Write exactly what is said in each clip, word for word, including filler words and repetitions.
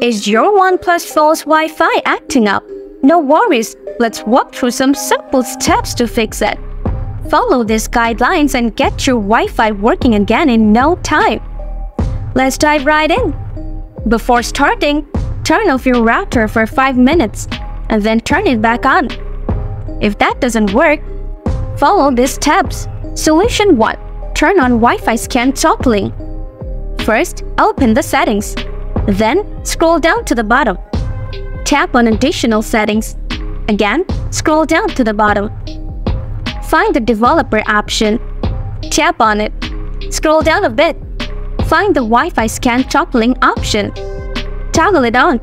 Is your OnePlus phone's Wi-Fi acting up? No worries, let's walk through some simple steps to fix it. Follow these guidelines and get your Wi-Fi working again in no time. Let's dive right in. Before starting, turn off your router for five minutes and then turn it back on. If that doesn't work, follow these steps. Solution one. Turn on Wi-Fi scan toggling. First, open the settings. Then, scroll down to the bottom. Tap on Additional Settings. Again, scroll down to the bottom. Find the Developer option. Tap on it. Scroll down a bit. Find the Wi-Fi Scan Toggling option. Toggle it on.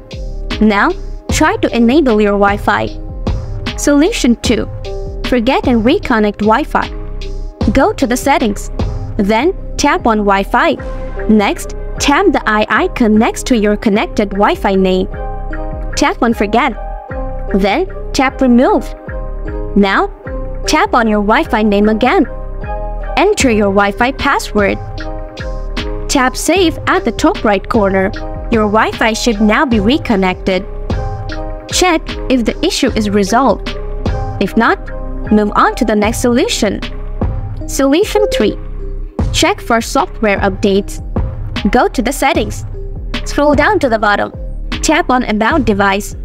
Now, try to enable your Wi-Fi. Solution two. Forget and reconnect Wi-Fi. Go to the settings. Then, tap on Wi-Fi. Next, tap the eye icon next to your connected Wi-Fi name. Tap on Forget. Then tap Remove. Now tap on your Wi-Fi name again. Enter your Wi-Fi password. Tap Save at the top right corner. Your Wi-Fi should now be reconnected. Check if the issue is resolved. If not, move on to the next solution. Solution three. Check for software updates. Go to the settings. Scroll down to the bottom. Tap on About Device.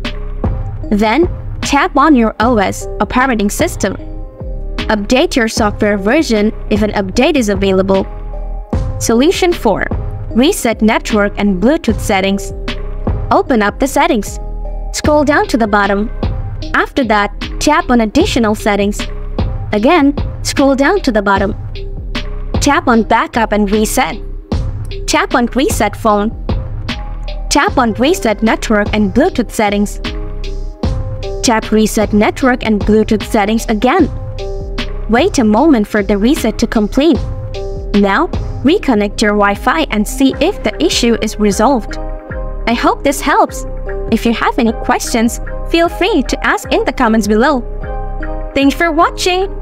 Then, tap on your O S operating system. Update your software version if an update is available. Solution four. Reset network and Bluetooth settings. Open up the settings. Scroll down to the bottom. After that, tap on Additional Settings. Again, scroll down to the bottom. Tap on Backup and Reset. Tap on Reset Phone. Tap on Reset Network and Bluetooth Settings. Tap Reset Network and Bluetooth Settings again. Wait a moment for the reset to complete. Now, reconnect your Wi-Fi and see if the issue is resolved. I hope this helps. If you have any questions, feel free to ask in the comments below. Thanks for watching.